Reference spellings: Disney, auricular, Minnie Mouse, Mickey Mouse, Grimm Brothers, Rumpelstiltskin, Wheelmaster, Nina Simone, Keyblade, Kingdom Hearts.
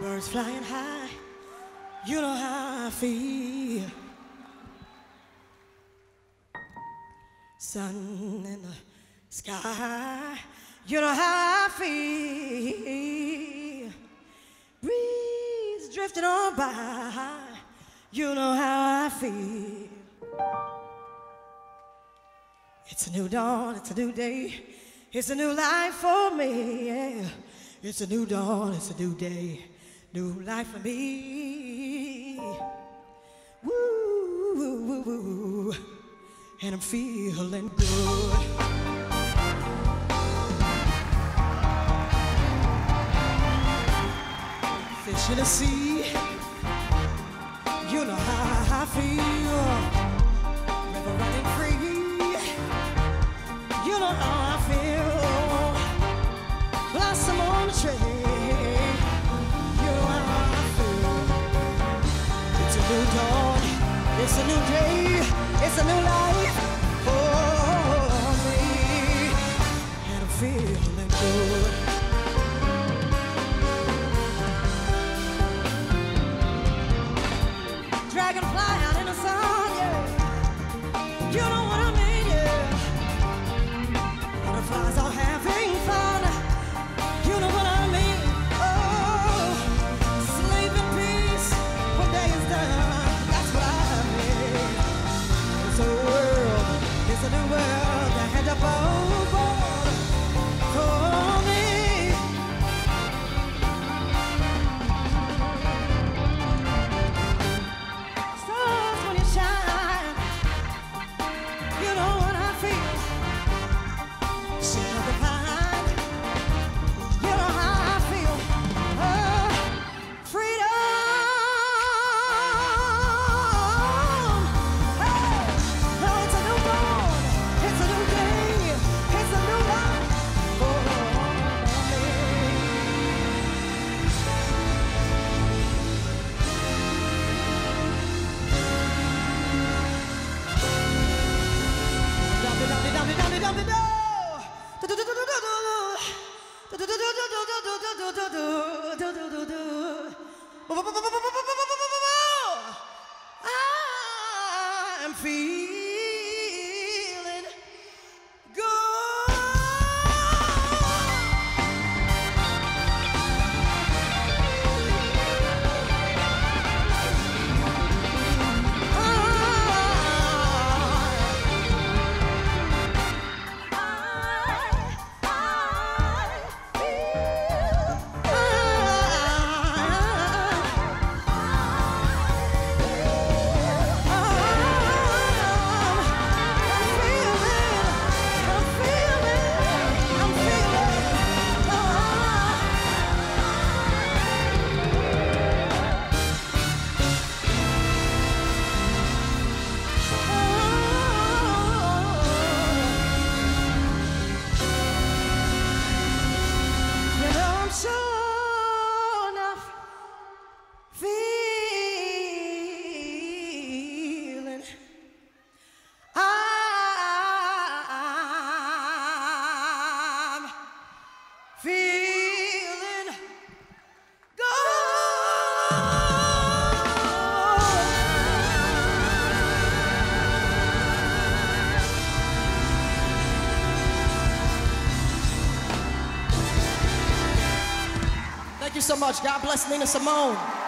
Birds flying high, you know how I feel. Sun in the sky, you know how I feel. Breeze drifting on by, you know how I feel. It's a new dawn, it's a new day, it's a new life for me, yeah. It's a new dawn, it's a new day, new life for me. Woo, woo, woo, woo. And I'm feeling good. Fish in the sea, you know how I feel. River running free, you know how I feel. Blossom on the tree, you know how I feel. It's a new dawn, it's a new day, it's a new life for me, and I'm feeling good. Dragonfly out in the sun, yeah. You know what I mean, yeah. Butterflies are having fun, you know what I mean. Oh, sleep in peace when day is done, that's what I mean. It's a world, it's a new world that had to born for me. I'm feeling good. Thank you so much. God bless Nina Simone.